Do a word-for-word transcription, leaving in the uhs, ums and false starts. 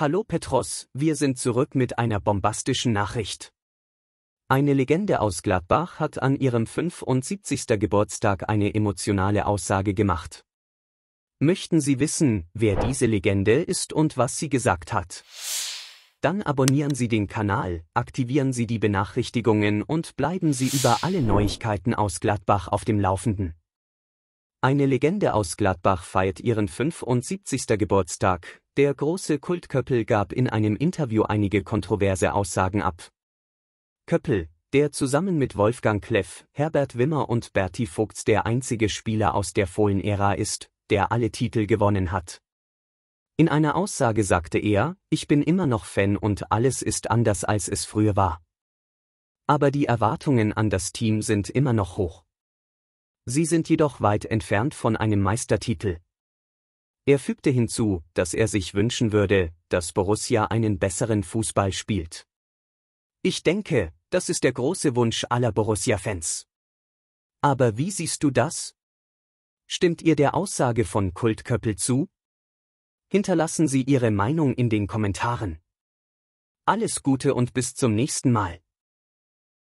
Hallo Petros, wir sind zurück mit einer bombastischen Nachricht. Eine Legende aus Gladbach hat an ihrem fünfundsiebzigsten Geburtstag eine emotionale Aussage gemacht. Möchten Sie wissen, wer diese Legende ist und was sie gesagt hat? Dann abonnieren Sie den Kanal, aktivieren Sie die Benachrichtigungen und bleiben Sie über alle Neuigkeiten aus Gladbach auf dem Laufenden. Eine Legende aus Gladbach feiert ihren fünfundsiebzigsten Geburtstag. Der große Kult Köppel gab in einem Interview einige kontroverse Aussagen ab. Köppel, der zusammen mit Wolfgang Kleff, Herbert Wimmer und Bertie Vogts der einzige Spieler aus der Fohlenära ist, der alle Titel gewonnen hat. In einer Aussage sagte er, ich bin immer noch Fan und alles ist anders als es früher war. Aber die Erwartungen an das Team sind immer noch hoch. Sie sind jedoch weit entfernt von einem Meistertitel. Er fügte hinzu, dass er sich wünschen würde, dass Borussia einen besseren Fußball spielt. Ich denke, das ist der große Wunsch aller Borussia-Fans. Aber wie siehst du das? Stimmt ihr der Aussage von Kult Köppel zu? Hinterlassen Sie Ihre Meinung in den Kommentaren. Alles Gute und bis zum nächsten Mal.